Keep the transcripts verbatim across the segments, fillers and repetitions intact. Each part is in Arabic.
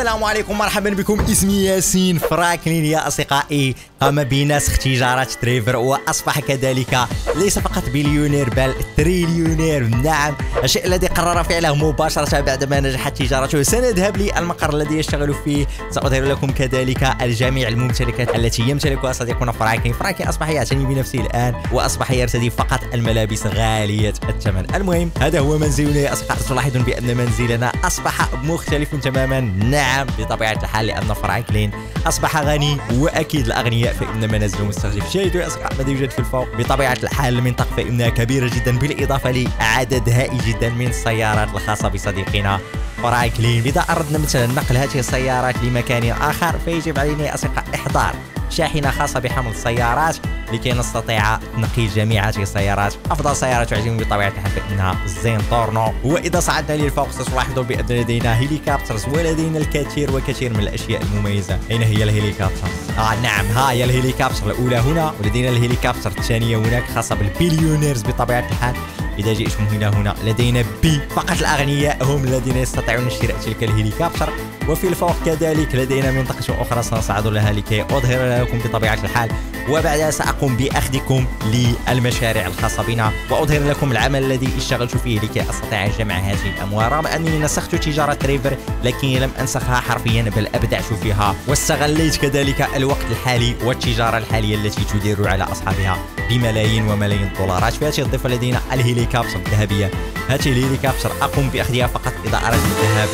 السلام عليكم، مرحبا بكم. اسمي ياسين فرانكلين يا أصدقائي. قام بنسخ تجارة تريفر وأصبح كذلك ليس فقط بليونير بل تريليونير. نعم، الشيء الذي قرر فعله مباشرة بعدما نجحت تجارته. سنذهب للمقر الذي يشتغل فيه، سأظهر لكم كذلك الجميع الممتلكات التي يمتلكها صديقنا فرانكلين. فرانكلين أصبح يعتني بنفسه الآن وأصبح يرتدي فقط الملابس غالية الثمن. المهم، هذا هو منزلنا يا أصدقائي. تلاحظون بأن منزلنا أصبح مختلف تماما. نعم، بطبيعة الحال، لأن فرانكلين أصبح غني وأكيد الأغنياء فإن منازلهم مستخلف. شاهدوا يا أصدقاء ماذا يوجد في الفوق. بطبيعة الحال المنطقة فإنها كبيرة جدا، بالإضافة لعدد هائل جدا من السيارات الخاصة بصديقنا فرانكلين. إذا أردنا مثلا نقل هذه السيارات لمكان آخر فيجب علينا يا أصدقاء إحضار شاحنة خاصة بحمل السيارات لكي نستطيع نقي جميع هذه السيارات. أفضل سيارة تعجبني بطبيعة الحال فإنها زينتورنو. وإذا صعدنا للفوق ستلاحظون بأن لدينا هيليكوبترز ولدينا الكثير وكثير من الأشياء المميزة. أين هي الهيليكوبترز؟ آه نعم، ها هي الهيليكوبتر الأولى هنا، ولدينا الهيليكوبتر الثانية هناك خاصة بالبليونيرز. بطبيعة الحال إذا جئتم هنا هنا لدينا بي، فقط الأغنياء هم الذين يستطيعون شراء تلك الهليكوبتر. وفي الفوق كذلك لدينا منطقة أخرى سنصعد لها لكي أظهر لكم بطبيعة الحال، وبعدها سأقوم بأخذكم للمشاريع الخاصة بنا وأظهر لكم العمل الذي اشتغلت فيه لكي أستطيع جمع هذه الأموال. رغم أنني نسخت تجارة تريفر لكني لم أنسخها حرفيا بل أبدعت فيها، واستغليت كذلك الوقت الحالي والتجارة الحالية التي تدير على أصحابها بملايين وملايين الدولارات. في هذه الضفة لدينا الهليكوبتر الذهبية. هذه الهليكوبتر أقوم بأخذها فقط إذا أردت الذهاب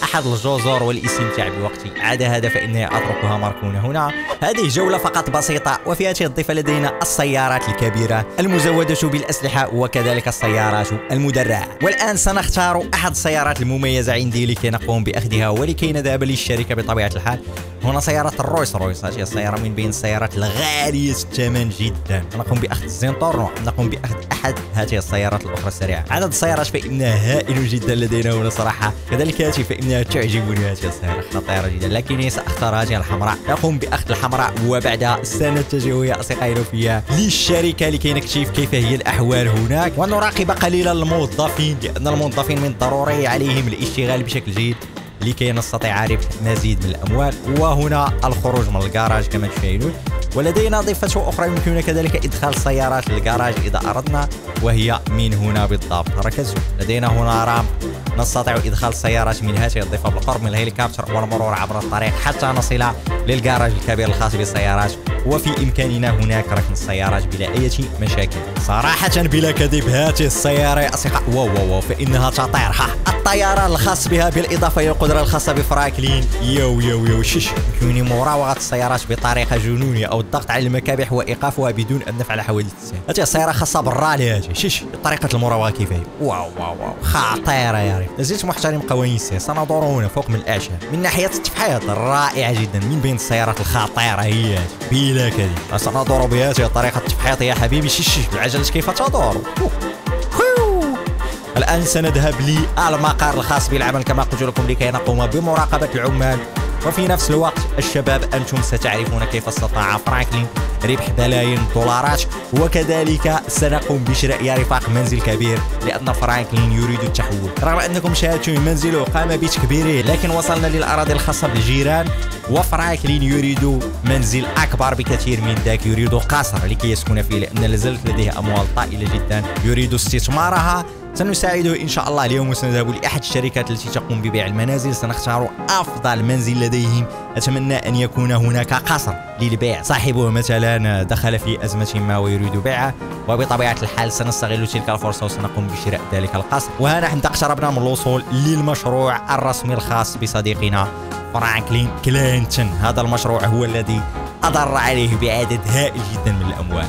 لأحد الجزر والاستمتاع بوقتي. عدا هذا فإني أتركها مركونة هنا. هذه جولة فقط بسيطة. وفي هذه الضفة لدينا السيارات الكبيرة المزودة بالأسلحة وكذلك السيارات المدرعة. والآن سنختار أحد السيارات المميزة عندي لكي نقوم بأخذها ولكي نذهب للشركة بطبيعة الحال. هنا سيارة الرويس رويس، هذه السيارة من بين السيارات الغالية الثمن جدا. نقوم بأخذ الزنتورنو، نقوم بأخذ أحد هذه السيارات الأخرى السريعة. عدد السيارات فإنها هائل جدا لدينا هنا صراحة. كذلك هذه فإنها تعجبني، هذه السيارة خطيرة جدا، لكنني سأختار هذه الحمراء. نقوم بأخذ الحمراء وبعدها سنتجه يا أصدقائنا فيها للشركة لكي نكتشف كيف هي الأحوال هناك ونراقب قليلا الموظفين، لأن الموظفين من الضروري عليهم الاشتغال بشكل جيد لكي نستطيع ربح مزيد من الأموال. وهنا الخروج من الكراج كما تشاهدون. ولدينا ضفة أخرى يمكننا كذلك إدخال سيارات للكراج إذا أردنا، وهي من هنا بالضبط. ركزوا، لدينا هنا رام نستطيع إدخال السيارات من هذه الضفة بالقرب من الهليكوبتر والمرور عبر الطريق حتى نصل للكراج الكبير الخاص بالسيارات. وفي إمكاننا هناك ركن السيارات بلا أي مشاكل. صراحة بلا كذب، هذه السيارة يا أصدقاء واو واو واو، فإنها تطير. ها الطيران الخاص بها، بالإضافة إلى القدرة الخاصة بفرانكلين. يو يو يو شش، يمكنني مراوغة السيارات بطريقة جنونية أو الضغط على المكابح وإيقافها بدون أن نفعل حوادث. هذه السيارة خاصة بالرالي، هذه شش طريقة المراوغة كيف هي. واو واو واو خطيرة يا ريت. لازلت محترم قوانين السير. سندور هنا فوق من الأعشاب من ناحية التفحيط، رائعة جدا، من بين السيارات الخطيرة هي بلا كذب. سندور بها طريقة التفحيط يا حبيبي. شش العجلة كيف تدور. الآن سنذهب للمقر الخاص بالعمل كما قلت لكم لكي نقوم بمراقبة العمال. وفي نفس الوقت الشباب أنتم ستعرفون كيف استطاع فرانكلين ربح بلايين الدولارات. وكذلك سنقوم بشراء يا رفاق منزل كبير، لأن فرانكلين يريد التحول. رغم أنكم شاهدتم منزله قام بتكبيره، لكن وصلنا للأراضي الخاصة بالجيران وفرانكلين يريد منزل أكبر بكثير من ذاك. يريد قصر لكي يسكن فيه لأن لازلت لديه أموال طائلة جدا يريد استثمارها. سنساعده إن شاء الله اليوم، وسنذهب لأحد الشركات التي تقوم ببيع المنازل. سنختار أفضل منزل لديهم، أتمنى أن يكون هناك قصر للبيع. صاحبه مثلا دخل في أزمة ما ويريد بيعه، وبطبيعة الحال سنستغل تلك الفرصة ونقوم بشراء ذلك القصر. وها نحن اقتربنا من الوصول للمشروع الرسمي الخاص بصديقنا فرانكلين كلينتون. هذا المشروع هو الذي أضر عليه بعدد هائل جدا من الأموال،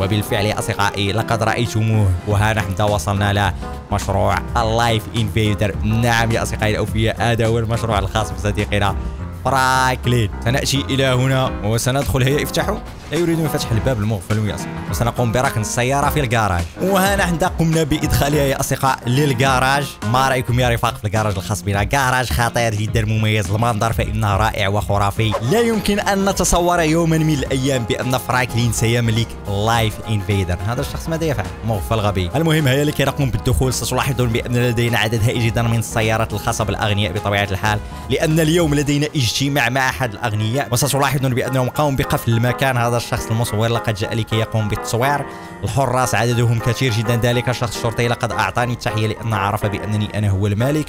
وبالفعل يا أصدقائي لقد رأيتموه. وها نحن وصلنا له، مشروع اللايف انفيدر. نعم يا أصدقائي الأوفياء، هذا هو المشروع الخاص بصديقنا فرانكلين. سنأتي إلى هنا وسندخل. هي افتحوا. لا يريدون فتح الباب المغفل يا أصدقاء. وسنقوم بركن السيارة في الجراج. وهنا حنا قمنا بإدخالها يا أصدقاء للجراج. ما رأيكم يا رفاق في الجراج الخاص بنا؟ جراج خطير جدا مميز المنظر فإنه رائع وخرافي. لا يمكن أن نتصور يوما من الأيام بأن فرانكلين سيملك لايف انفيدر. هذا الشخص ماذا يفعل؟ مغفل غبي. المهم هيا لكي نقوم بالدخول. ستلاحظون بأن لدينا عدد هائل جدا من السيارات الخاصة بالأغنياء بطبيعة الحال، لأن اليوم لدينا اجتماع مع أحد الأغنياء. وستلاحظون بأنهم قاموا بقفل المكان. هذا الشخص المصور لقد جاء لكي يقوم بالتصوير. الحراس عددهم كثير جدا. ذلك الشخص الشرطي لقد أعطاني التحية لأنه عرف بأنني أنا هو المالك.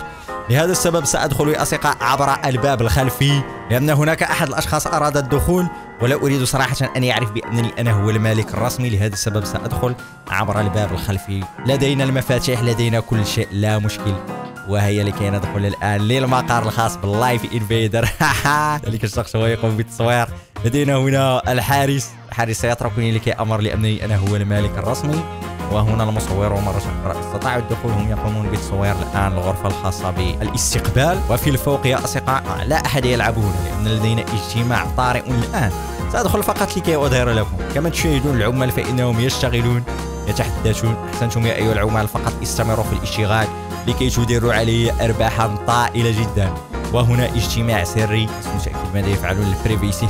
لهذا السبب سأدخل يا أصدقاء عبر الباب الخلفي، لأن هناك أحد الأشخاص أراد الدخول ولا أريد صراحة أن يعرف بأنني أنا هو المالك الرسمي. لهذا السبب سأدخل عبر الباب الخلفي. لدينا المفاتيح، لدينا كل شيء، لا مشكل. وهي لكي ندخل الآن للمقر الخاص باللايف انفيدر. ذلك الشخص هو يقوم بالتصوير. لدينا هنا الحارس، الحارس سيتركني لكي أمر لأنني أنا هو المالك الرسمي. وهنا المصور مرة أخرى استطاعوا الدخول. هم يقومون بالتصوير الآن الغرفة الخاصة بالاستقبال. وفي الفوق يا أصدقاء لا أحد يلعب هنا لأن لدينا اجتماع طارئ الآن. سأدخل فقط لكي أظهر لكم. كما تشاهدون العمال فإنهم يشتغلون يتحدثون. أحسنتم يا أيها العمال، فقط استمروا في الاشتغال لكي تديروا عليه أرباحا طائلة جدا. وهنا اجتماع سري، لست متأكد ماذا يفعلون. البريفيسي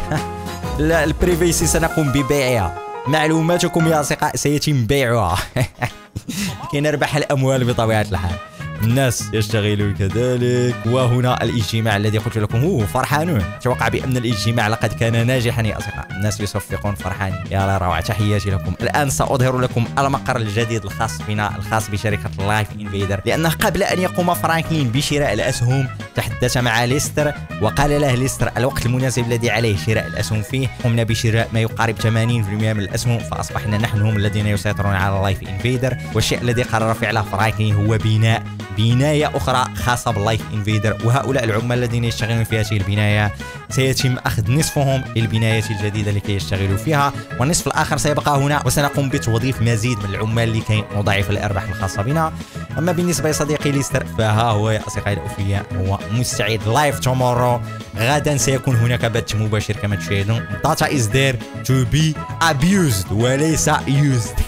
لا، البريفيسي سنقوم ببيعها. معلوماتكم يا أصدقاء سيتم بيعها لكي نربح الأموال بطبيعة الحال. الناس يشتغلون كذلك. وهنا الاجتماع الذي قلت لكم. هو فرحانون. أتوقع بأن الاجتماع لقد كان ناجحا يا أصدقاء. الناس يصفقون فرحانين. يلا روعة، تحياتي لكم. الآن سأظهر لكم المقر الجديد الخاص بنا، الخاص بشركة لايف انفيدر. لأنه قبل أن يقوم فرانكلين بشراء الأسهم تحدث مع ليستر وقال له ليستر الوقت المناسب الذي عليه شراء الأسهم فيه. قمنا بشراء ما يقارب ثمانين بالمئة من الأسهم، فأصبحنا نحن هم الذين يسيطرون على لايف انفيدر. والشيء الذي قرر فعله فرانكلين هو بناء بناية أخرى خاصة باللايف انفيدر. وهؤلاء العمال الذين يشتغلون في هذه البناية سيتم أخذ نصفهم للبناية الجديدة لكي يشتغلوا فيها، والنصف الآخر سيبقى هنا. وسنقوم بتوظيف مزيد من العمال لكي نضاعف الأرباح الخاصة بنا. أما بالنسبة لصديقي ليستر فها هو يا أصدقائي الأوفياء هو مستعد. لايف تومورو، غدا سيكون هناك بث مباشر كما تشاهدون. data is there to be abused وليس used.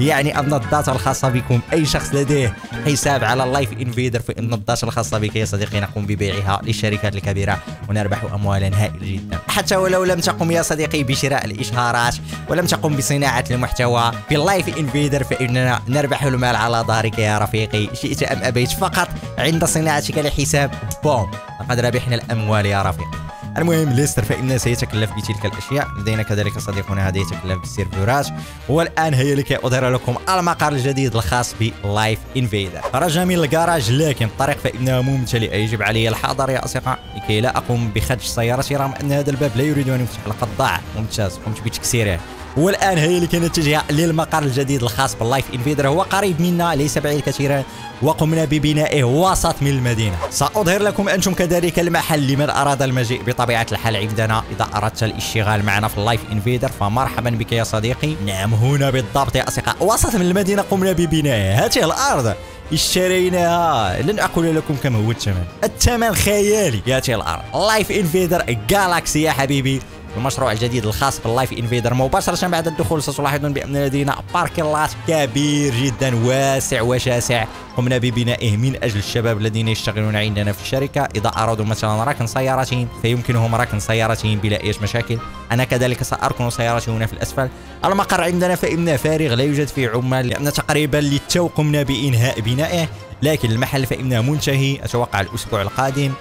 يعني أن الداتا الخاصة بكم، أي شخص لديه حساب على اللايف انفيدر فإن الداتا الخاصة بك يا صديقي نقوم ببيعها للشركات الكبيرة ونربح أموالا هائلة جدا. حتى ولو لم تقم يا صديقي بشراء الإشهارات ولم تقم بصناعة المحتوى باللايف انفيدر فإننا نربح المال على ظهرك يا رفيقي، شئت أم أبيت. فقط عند صناعتك لحساب بوم لقد ربحنا الأموال يا رفيقي. المهم ليستر فإنه سيتكلف بتلك الأشياء. لدينا كذلك صديقنا هذا يتكلف بالسيرفرات. والآن هيا لكي أظهر لكم المقر الجديد الخاص بلايف انفيدر. خرجنا من الجراج لكن الطريق فإنها ممتلئة. يجب علي الحذر يا أصدقاء لكي لا أقوم بخدش سيارتي رغم أن هذا الباب لا يريد أن يفتح. لقد ضاع. ممتاز، قمت بتكسيره. والآن هيا لكي نتجه للمقر الجديد الخاص باللايف انفيدر. هو قريب منا ليس بعيد كثيرا، وقمنا ببنائه وسط من المدينة. سأظهر لكم أنتم كذلك المحل لمن أراد المجيء بطبيعة الحال عندنا. إذا أردت الاشتغال معنا في اللايف انفيدر فمرحبا بك يا صديقي. نعم هنا بالضبط يا أصدقاء وسط من المدينة قمنا ببنائه. هذه الأرض اشتريناها، لن أقول لكم كم هو الثمن، الثمن خيالي. هذه الأرض لايف انفيدر جالاكسي يا حبيبي، المشروع الجديد الخاص باللايف انفيدر. مباشرة بعد الدخول ستلاحظون بأن لدينا باركيلات كبير جدا واسع وشاسع قمنا ببنائه من أجل الشباب الذين يشتغلون عندنا في الشركة. إذا أرادوا مثلا ركن سيارتهم فيمكنهم ركن سيارتهم بلا أي مشاكل. أنا كذلك سأركن سيارتي هنا في الأسفل. المقر عندنا فإنه فارغ لا يوجد فيه عمال لأن تقريبا للتو قمنا بإنهاء بنائه، لكن المحل فإنه منتهي. أتوقع الأسبوع القادم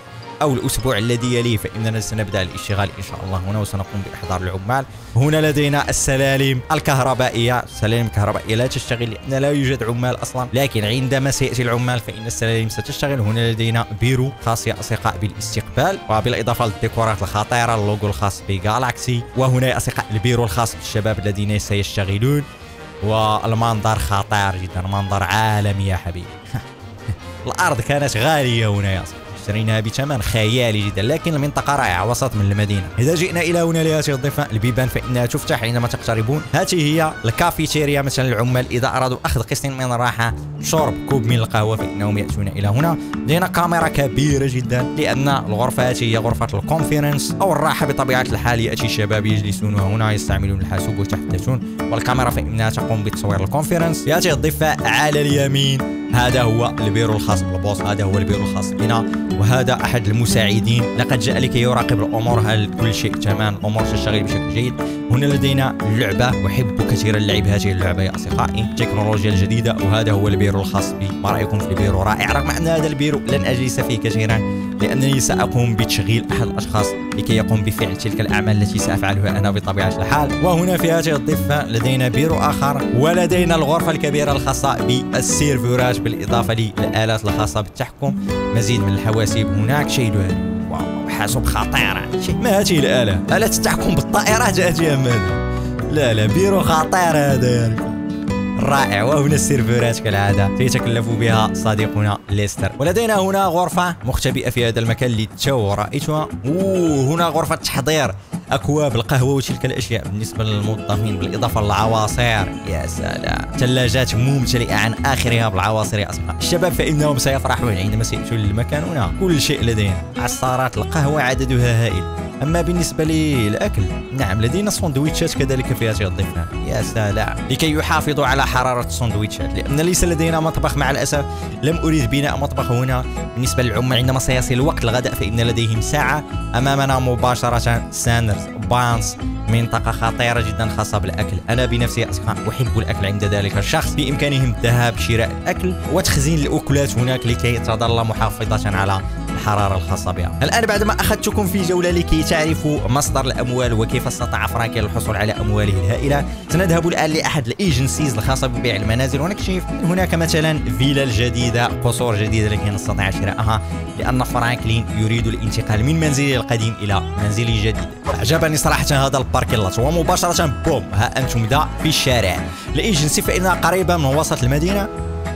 أو الأسبوع الذي يليه فإننا سنبدأ الاشتغال إن شاء الله هنا، وسنقوم بإحضار العمال. هنا لدينا السلالم الكهربائية. السلالم الكهربائية لا تشتغل لأن لا يوجد عمال أصلا، لكن عندما سيأتي العمال فإن السلالم ستشتغل. هنا لدينا بيرو خاص يا أصدقاء بالاستقبال، وبالإضافة للديكورات الخطيرة، اللوجو الخاص بجالاكسي. وهنا يا أصدقاء البيرو الخاص بالشباب الذين سيشتغلون. والمنظر خطير جدا، منظر عالمي يا حبيبي. الأرض كانت غالية هنا يا أصدقاء. اشتريناها بثمن خيالي جدا، لكن المنطقة رائعة وسط من المدينة. إذا جئنا إلى هنا لهذه الضفة البيبان فإنها تفتح عندما تقتربون. هذه هي الكافيتيريا مثلا العمال إذا أرادوا أخذ قسط من الراحة شرب كوب من القهوة فإنهم يأتون إلى هنا. لدينا كاميرا كبيرة جدا لأن الغرفة هذه هي غرفة الكونفرنس أو الراحة بطبيعة الحال. يأتي الشباب يجلسون هنا يستعملون الحاسوب ويتحدثون، والكاميرا فإنها تقوم بتصوير الكونفرنس. هذه الضفة على اليمين هذا هو البيرو الخاص بالبوس، هذا هو البيرو الخاص بنا، وهذا أحد المساعدين لقد جاء لكي يراقب الأمور. هل كل شيء تمام؟ الأمور تشتغل بشكل جيد. هنا لدينا اللعبة، أحب كثيرا لعب هذه اللعبة يا أصدقائي، التكنولوجيا الجديدة. وهذا هو البيرو الخاص بي. ما رأيكم في البيرو؟ رائع، رغم أن هذا البيرو لن أجلس فيه كثيرا لأنني سأقوم بتشغيل أحد الأشخاص لكي يقوم بفعل تلك الأعمال التي سأفعلها أنا بطبيعة الحال. وهنا في هذه الضفة لدينا بيرو آخر، ولدينا الغرفة الكبيرة الخاصة بالسيرفرات بالإضافة للآلات الخاصة بالتحكم، مزيد من الحواسيب هناك. شيء هذا واو، حاسوب خطيرة. ما هذه الآلة؟ آلة تحكم بالطائرات جاءتها ماذا؟ لا لا، بيرو خطير هذا يعني. رائع. وهنا السيرفرات كالعادة سيتكلف بها صديقنا ليستر. ولدينا هنا غرفة مختبئة في هذا المكان اللي تو رأيتها. أوه، هنا غرفة تحضير أكواب القهوة وتلك الأشياء بالنسبة للموظفين، بالإضافة للعواصير. يا سلام، ثلاجات ممتلئة عن آخرها بالعواصير يا أصدقاء. الشباب فإنهم سيفرحون عندما سيأتون للمكان. هنا كل شيء لدينا، عصارات القهوة عددها هائل. أما بالنسبة للأكل، نعم لدينا سندويتشات كذلك في هذه الضفة. يا سلام، لكي يحافظوا على حرارة السندويتشات لأن ليس لدينا مطبخ مع الأسف. لم أريد بناء مطبخ هنا. بالنسبة للعمال عندما سيصل وقت الغداء فإن لديهم ساعة أمامنا مباشرة. ساندرز بانس، منطقة خطيرة جدا خاصة بالأكل. أنا بنفسي أصدقاء أحب الأكل. عند ذلك الشخص بإمكانهم الذهاب شراء الأكل وتخزين الأكلات هناك لكي تظل محافظة على الحرارة الخاصة بها. الآن بعدما أخذتكم في جولة لكي تعرفوا مصدر الأموال وكيف استطاع فرانكل الحصول على أمواله الهائلة، سنذهب الآن لأحد الإيجنسيز الخاصة ببيع المنازل ونكتشف هناك مثلا فيلا جديدة، قصور جديدة لكي نستطيع شراءها لأن فرانكلين يريد الانتقال من منزله القديم إلى منزله جديد. أعجبني صراحة هذا الباركيلات، ومباشرة بوم ها أنتم ذا في الشارع. الإيجنسي فإنها قريبة من وسط المدينة،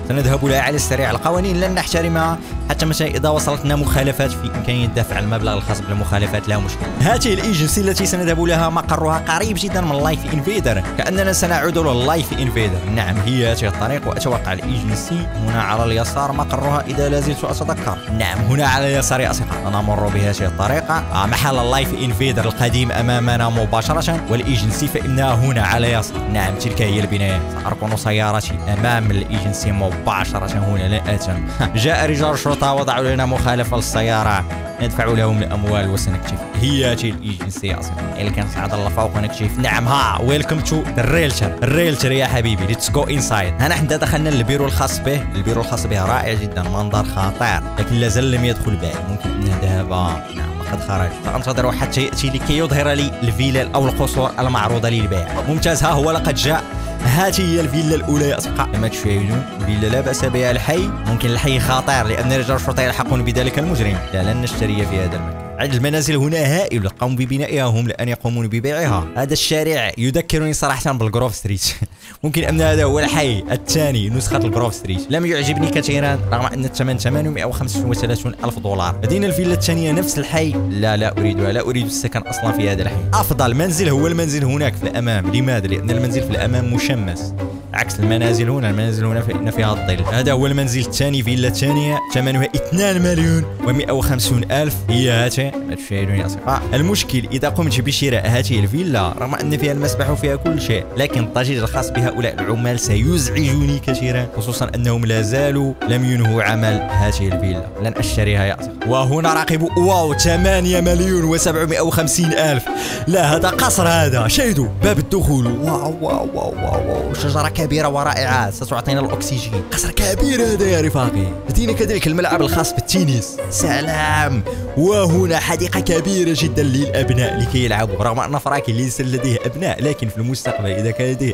سنذهب لها على السريع. القوانين لن نحترمها حتى مثلا إذا وصلتنا مخالفات في إمكانية دفع المبلغ الخاص بالمخالفات، لا مشكل. هذه الإيجنسي التي سنذهب لها مقرها قريب جدا من لايف انفيدر، كأننا سنعود للايف انفيدر. نعم هي هذه الطريق، وأتوقع الإيجنسي هنا على اليسار مقرها إذا لازلت أتذكر. نعم هنا على اليسار يا أصدقاء، نمر بهذه الطريقة. محل اللايف انفيدر القديم أمامنا مباشرة، والإيجنسي فإنها هنا على اليسار. نعم تلك هي البناية. سأركن سيارتي أمام الإيجنسي مباشرة هنا لا أتم. جاء رجال الشرطة وضعوا لنا مخالفة للسيارة، ندفع لهم الأموال وسنكتشف. هي هذه الإيجنسي أصلا اللي كنصعد لفوق ونكتشف. نعم ها، ويلكم تو ذا ريلتر، الريلتر يا حبيبي، ليتس جو انسايد. ها نحن دخلنا للبيرو الخاص به. البيرو الخاص به رائع جدا، منظر خطير، لكن لازال لم يدخل بعد. ممكن أن نذهب. نعم قد خرج، سأنتظر حتى يأتي لكي يظهر لي الفيلا أو القصور المعروضة للبيع. ممتاز، ها هو لقد جاء. هذه هي الفيلا الأولى يا أصدقاء كما تشاهدون، فيلا لا بأس بها. الحي ممكن الحي خطير لأن رجال الشرطة يلحقون بذلك المجرم. لا لن نشتري في هذا المكان. عدد المنازل هنا هائل، قاموا ببنائها هم الآن يقومون ببيعها. هذا الشارع يذكرني صراحة بالجروف ستريت. ممكن أن هذا هو الحي الثاني، نسخة الجروف ستريت. لم يعجبني كثيرا رغم أن الثمن ثمانمئة وخمسة وثلاثين ألف دولار. لدينا الفيلا الثانية نفس الحي. لا لا أريدها، لا أريد السكن أصلا في هذا الحي. أفضل منزل هو المنزل هناك في الأمام. لماذا؟ لأن المنزل في الأمام مشمس عكس المنازل هنا. المنازل هنا فإن فيها الظل. هذا هو المنزل الثاني، فيلا الثانية، ثمنها اثنان مليون ومئة وخمسين ألف. هي هاته تشاهدون يا أصدقاء. المشكل إذا قمت بشراء هذه الفيلا رغم أن فيها المسبح وفيها كل شيء، لكن الضجيج الخاص بهؤلاء العمال سيزعجني كثيرا، خصوصا أنهم لا زالوا لم ينهوا عمل هذه الفيلا. لن أشتريها يا أصدقاء. وهنا راقبوا، واو، ثمانية مليون وسبعمئة وخمسين ألف. لا هذا قصر، هذا شاهدوا باب الدخول. واو واو واو واو، شجرة كبيرة ورائعة ستعطينا الأكسجين. قصر كبير هذا يا رفاقي. لدينا كذلك الملعب الخاص بالتنس. سلام. وهنا حديقة كبيرة جدا للأبناء لكي يلعبوا، رغم أن فراكي ليس لديه أبناء لكن في المستقبل إذا كان لديه.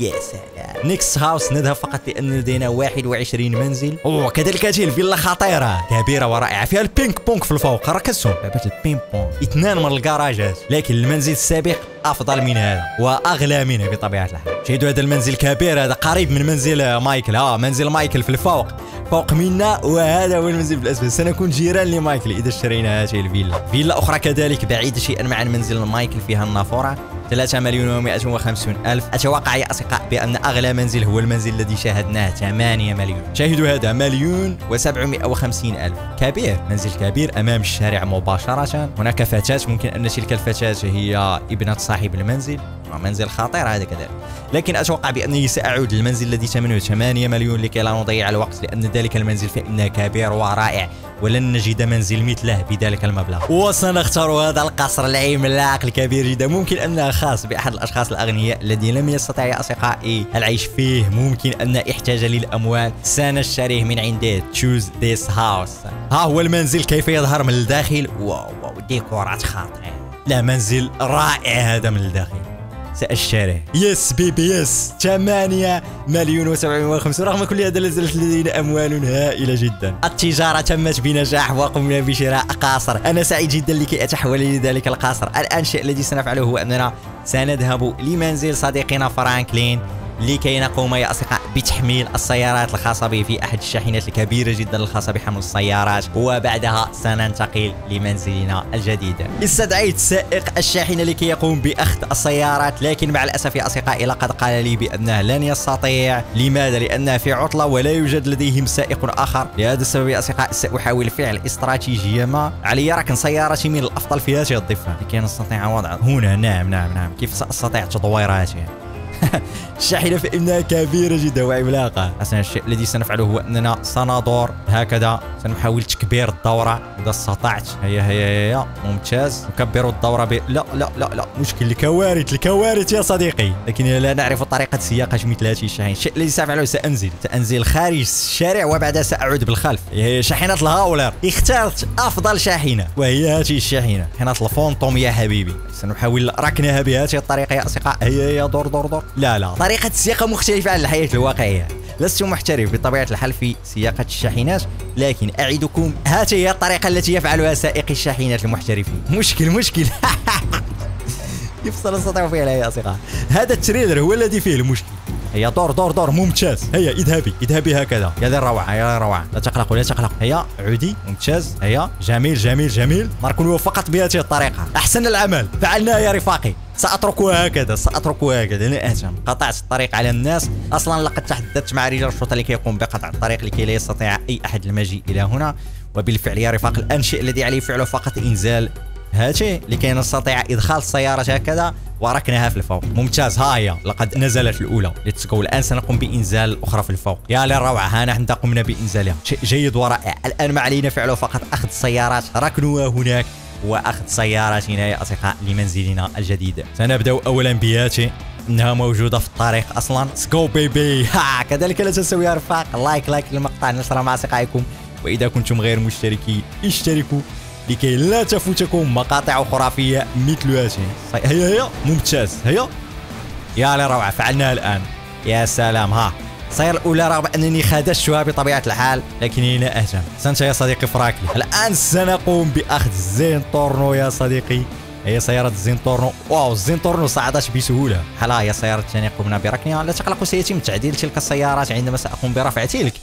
يا سلام. نيكست هاوس نذهب فقط لأن لدينا واحد وعشرين منزل. أوه كذلك هذه الفيلا خطيرة، كبيرة ورائعة، فيها البينج بونك في الفوق، ركزتم لعبة البينج بونك، اثنان من الكراجات، لكن المنزل السابق أفضل من هذا وأغلى منه بطبيعة الحال. شاهدوا هذا المنزل كبير، هذا قريب من منزل مايكل، ها منزل مايكل في الفوق فوق منا، وهذا هو المنزل في الأسفل، سنكون جيران لمايكل إذا اشترينا هذه الفيلا. فيلا أخرى كذلك بعيدة شيئا عن منزل مايكل، فيها النافورة ثلاثة ملايين ومئة وخمسين ألف. أتوقع يا أصدقاء بأن أغلى منزل هو المنزل الذي شاهدناه، ثمانية ملايين. شاهدوا هذا مليون وسبعمئة وخمسين ألف، كبير، منزل كبير أمام الشارع مباشرة. هناك فتاة، ممكن أن تلك الفتاة هي ابنة صاحب المنزل، منزل خطير هذا كذلك، لكن أتوقع بأنني سأعود للمنزل الذي ثمنه ثمانية ملايين لكي لا نضيع الوقت، لأن ذلك المنزل فإنه كبير ورائع ولن نجد منزل مثله بذلك المبلغ. وسنختار هذا القصر العملاق الكبير جدا، ممكن أنه خاص بأحد الأشخاص الأغنياء الذين لم يستطع يا أصدقائي العيش فيه، ممكن أن يحتاج للأموال، سنشتريه من عنده. تشوز ذيس هاوس، ها هو المنزل كيف يظهر من الداخل. واو واو ديكورات خاطئة، لا منزل رائع هذا من الداخل، سأشتريه. يس بيبي يس، ثمانية ملايين وسبعمئة وخمسين. رغم كل هذا لازالت لدينا أموال هائلة جدا. التجارة تمت بنجاح وقمنا بشراء قصر، أنا سعيد جدا لكي أتحول لذلك القصر. الآن شيء الذي سنفعله هو أننا سنذهب لمنزل صديقنا فرانكلين لكي نقوم يا أصدقاء بتحميل السيارات الخاصة به في أحد الشاحنات الكبيرة جدا الخاصة بحمل السيارات، وبعدها سننتقل لمنزلنا الجديد. استدعيت سائق الشاحنة لكي يقوم بأخذ السيارات، لكن مع الأسف يا أصدقائي لقد قال لي بأنه لن يستطيع. لماذا؟ لأنه في عطلة ولا يوجد لديهم سائق آخر. لهذا السبب يا أصدقاء سأحاول فعل استراتيجية ما، علي ركن سيارتي من الأفضل في هذه الضفة لكي نستطيع وضعها هنا. نعم نعم نعم، كيف سأستطيع تطويراتها؟ الشاحنة فإنها كبيرة جدا وعملاقة. حسنا الشيء الذي سنفعله هو أننا سندور هكذا، سنحاول تكبير الدورة إذا استطعت. هيا هيا هيا ممتاز، نكبر الدورة ب... لا لا لا لا مشكل، الكوارث الكوارث يا صديقي، لكن لا نعرف طريقة سياقة مثل هذه الشاحنة. الشيء الذي سأفعله سأنزل سأنزل خارج الشارع وبعدها سأعود بالخلف. هي شاحنة الهاولر، اخترت أفضل شاحنة وهي هذه الشاحنة، شاحنة الفونتوم يا حبيبي. سنحاول ركنها بهذه الطريقة يا أصدقاء. هيا هيا دور دور دور. لا لا، طريقة السياقة مختلفة عن الحياة الواقعية، لست محترف بطبيعة الحال في سياقة الشاحنات، لكن أعدكم هذه هي الطريقة التي يفعلها سائقي الشاحنات المحترفين. مشكل مشكل كيف سنستطيع فعلها يا أصدقاء؟ هذا التريلر هو الذي فيه المشكل. هيا دور دور دور ممتاز، هيا اذهبي اذهبي هكذا يا ذي الروعة يا روعة، لا تقلق لا تقلق. هيا عودي ممتاز، هيا جميل جميل جميل، نركنه فقط بهذه الطريقة. أحسن العمل، فعلناه يا رفاقي. سأتركها هكذا سأتركها هكذا، لا أهتم. قطعت الطريق على الناس، أصلا لقد تحدثت مع رجال الشرطة لكي يقوم بقطع الطريق لكي لا يستطيع أي أحد المجيء إلى هنا. وبالفعل يا رفاق الآن الشيء الذي عليه فعله فقط إنزال هاتي لكي نستطيع إدخال السيارة هكذا وركنها في الفوق. ممتاز، ها هي لقد نزلت الأولى، ليتس جو. الآن سنقوم بإنزال الأخرى في الفوق. يا للروعة، ها نحن قمنا بإنزالها، شيء جيد ورائع. الآن ما علينا فعله فقط أخذ السيارات، ركنها هناك، وأخذ سيارتنا يا أصدقاء لمنزلنا الجديد. سنبدأ أولا بياتي، إنها موجودة في الطريق أصلا. سكو بيبي. ها كذلك لا تنسوا يا رفاق لايك لايك للمقطع، نشره مع أصدقائكم، وإذا كنتم غير مشتركين اشتركوا لكي لا تفوتكم مقاطع خرافية مثل هذه. هيا هيا ممتاز، هيا يا للروعة، فعلناها الآن. يا سلام، ها السيارة الأولى رغم أنني خدشتها بطبيعة الحال لكنني لا أهتم. سنت يا صديقي فراكلي، الآن سنقوم بأخذ الزينتورنو يا صديقي. هي سيارة الزينتورنو، واو الزينتورنو صعدت بسهولة. حلا هي السيارة الثانية قمنا بركنها، لا تقلقوا سيتم تعديل تلك السيارات عندما سأقوم برفع تلك،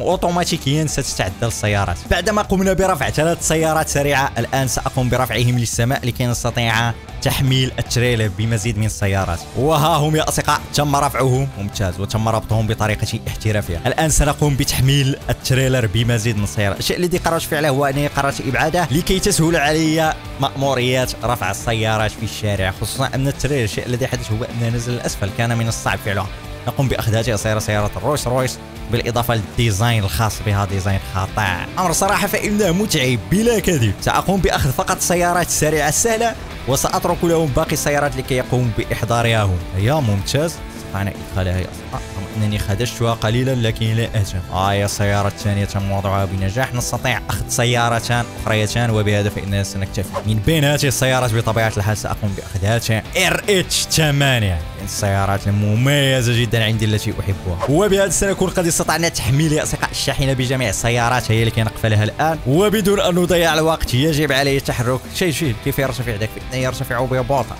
اوتوماتيكيا ستتعدل السيارات. بعدما قمنا برفع ثلاث سيارات سريعة، الآن سأقوم برفعهم للسماء لكي نستطيع تحميل التريلر بمزيد من السيارات. وها هم يا أصدقاء، تم رفعهم ممتاز، وتم ربطهم بطريقة احترافية. الآن سنقوم بتحميل التريلر بمزيد من السيارات. الشيء الذي قررت فعله هو أنني قررت إبعاده لكي تسهل علي مأموريات رفع السيارات في الشارع، خصوصا أن التريلر الشيء الذي حدث هو أنه نزل الأسفل، كان من الصعب فعله. نقوم بأخذ هذه السيارة، سيارة الرويس رويس، بالإضافة للديزاين الخاص بها، ديزاين خاطئ أمر صراحة فإنه متعب بلا كذب. سأقوم بأخذ فقط سيارات سريعة سهلة، وسأترك لهم باقي السيارات لكي يقوم بإحضارها هم. هيا ممتاز، انا ادخالها هي اصلا رغم انني خدشتها قليلا لكن لا اهتم. ها هي السياره الثانيه تم وضعها بنجاح، نستطيع اخذ سيارتان اخريتان وبهذا فاننا سنكتفي. من بين هذه السيارات بطبيعه الحال ساقوم باخذها آر إتش ثمانية، السيارات المميزه جدا عندي التي احبها. وبهذا سنكون قد استطعنا تحميل يا اصدقاء الشاحنه بجميع السيارات، هي اللي كنقف لها الان. وبدون ان نضيع الوقت يجب علي التحرك. شيء شيء كيف يرتفع ذاك؟ يرتفع ببطء.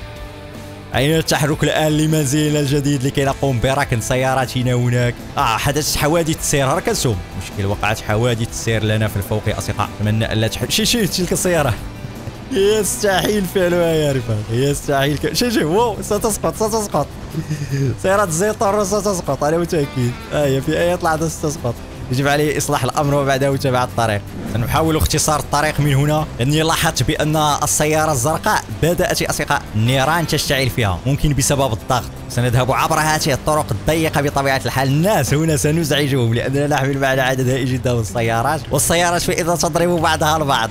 علينا التحرك الان لمنزلنا الجديد لكي نقوم بركن سيارتنا هناك. اه حدثت حوادث السير، ركزتم مشكل، وقعت حوادث السير لنا في الفوق يا اصدقاء. اتمنى الا تحب شي شي تلك السياره. يستحيل فعلها يا رفاق، يستحيل ك... شي شي واو ستسقط ستسقط. سيارة زيتور ستسقط على متأكد. اه هي في اي لحظة ستسقط. يجب علي اصلاح الامر وبعدها متابعه الطريق. سنحاول اختصار الطريق من هنا لاني لاحظت بان السياره الزرقاء بدات يا اصدقاء النيران تشتعل فيها، ممكن بسبب الضغط. سنذهب عبر هذه الطرق الضيقه بطبيعه الحال. الناس هنا سنزعجهم لاننا نحمل معنا عدد هائل جدا من السيارات، والسيارات فاذا تضرب بعضها البعض.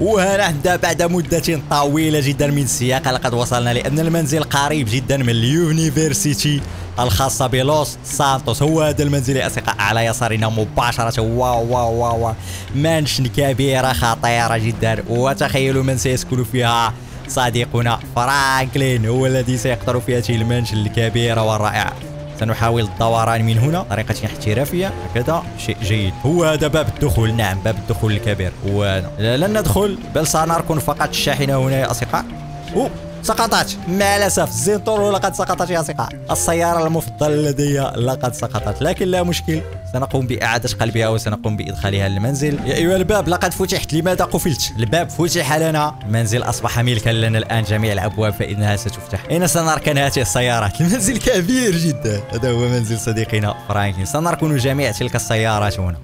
وها نحن بعد مدة طويلة جدا من السياق لقد وصلنا، لأن المنزل قريب جدا من اليونيفرسيتي الخاصة بلوس سانتوس. هو هذا المنزل يا أصدقاء على يسارنا مباشرة. واو واو واو مانشن كبيرة خطيرة جدا، وتخيلوا من سيسكن فيها. صديقنا فرانكلين هو الذي سيقطر في هذه المانشن الكبيرة والرائعة. سنحاول الدوران من هنا بطريقة احترافية هكذا، شيء جيد. هو هذا باب الدخول، نعم باب الدخول الكبير. ولن ندخل بل سنركن فقط الشاحنة هنا يا أصدقاء. أوه سقطت مع الأسف، زينتورو لقد سقطت يا أصدقاء، السيارة المفضلة لدي لقد سقطت، لكن لا مشكل سنقوم بإعادة قلبها وسنقوم بإدخالها للمنزل. يا أيها الباب لقد فتحت، لماذا قفلت؟ الباب فتح لنا، المنزل أصبح ملكا لنا الآن، جميع الأبواب فإنها ستفتح. أين سنركن هذه السيارات؟ المنزل كبير جدا، هذا هو منزل صديقنا فرانكلين. سنركن جميع تلك السيارات هنا.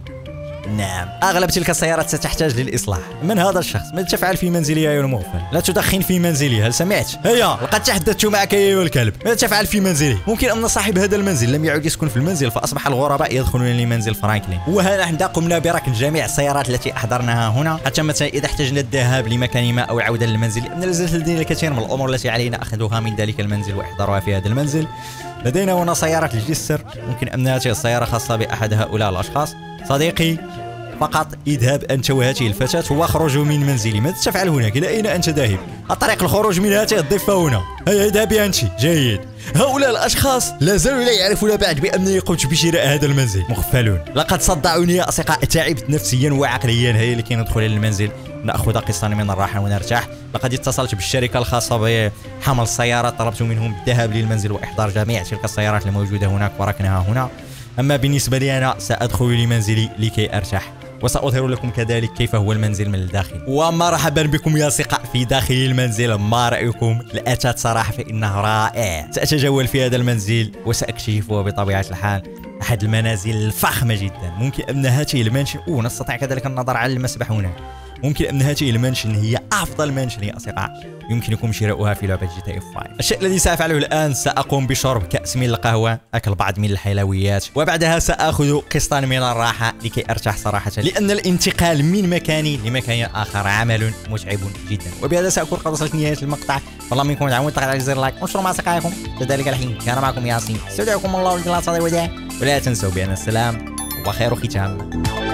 نعم اغلب تلك السيارات ستحتاج للاصلاح. من هذا الشخص؟ ماذا تفعل في منزلي يا المغفل؟ لا تدخن في منزلي، هل سمعت؟ هيا لقد تحدثت معك يا ايها الكلب، ماذا تفعل في منزلي؟ ممكن ان صاحب هذا المنزل لم يعد يسكن في المنزل فاصبح الغرباء يدخلون لمنزل فرانكلين. وها نحن قمنا بركن جميع السيارات التي احضرناها هنا، حتى مثلا اذا احتجنا الذهاب لمكان ما او العوده للمنزل، لان لازلت لدينا الكثير من الامور التي علينا اخذها من ذلك المنزل واحضارها في هذا المنزل. لدينا هنا سياره الجسر، ممكن ان هذه السياره خاصه باحد هؤلاء الاشخاص. صديقي فقط اذهب انت وهاته الفتاة واخرجوا من منزلي. ماذا تفعل هناك؟ الى اين انت ذاهب؟ الطريق الخروج من هذه الضفة هنا، هيا اذهبي انت. جيد، هؤلاء الاشخاص لا زالوا لا يعرفون بعد بانني قمت بشراء هذا المنزل، مغفلون. لقد صدعوني يا اصدقاء، تعبت نفسيا وعقليا. هيا لكي ندخل المنزل ناخذ قسطا من الراحه ونرتاح. لقد اتصلت بالشركه الخاصه بحمل السيارات، طلبت منهم الذهاب للمنزل واحضار جميع تلك السيارات الموجوده هناك وركنها هنا. أما بالنسبة لي أنا سأدخل لمنزلي لكي أرتاح، وسأظهر لكم كذلك كيف هو المنزل من الداخل. ومرحبا بكم يا أصدقاء في داخل المنزل، ما رأيكم؟ الأثاث صراحة فإنه رائع. سأتجول في هذا المنزل وسأكتشفه بطبيعة الحال، أحد المنازل الفخمة جدا. ممكن أن هذه المنشن، أو نستطيع كذلك النظر على المسبح هناك. ممكن أن هذه المنشن هي أفضل منشن يا أصدقاء، يمكنكم شراؤها في لعبة جي تي إف خمسة. الشيء الذي سأفعله الآن سأقوم بشرب كأس من القهوة، أكل بعض من الحلويات، وبعدها سأخذ قسطا من الراحة لكي أرتاح صراحة، لأن الانتقال من مكاني لمكان آخر عمل متعب جدا. وبهذا سأكون قد وصلت نهاية المقطع، والله منكم دعموني بالضغط على زر اللايك وانشروا مع أصدقائكم. لذلك الحين كان معكم ياسين، استودعكم الله الذي لا تضيع ودائعه، ولا تنسوا بأن السلام وخير ختام.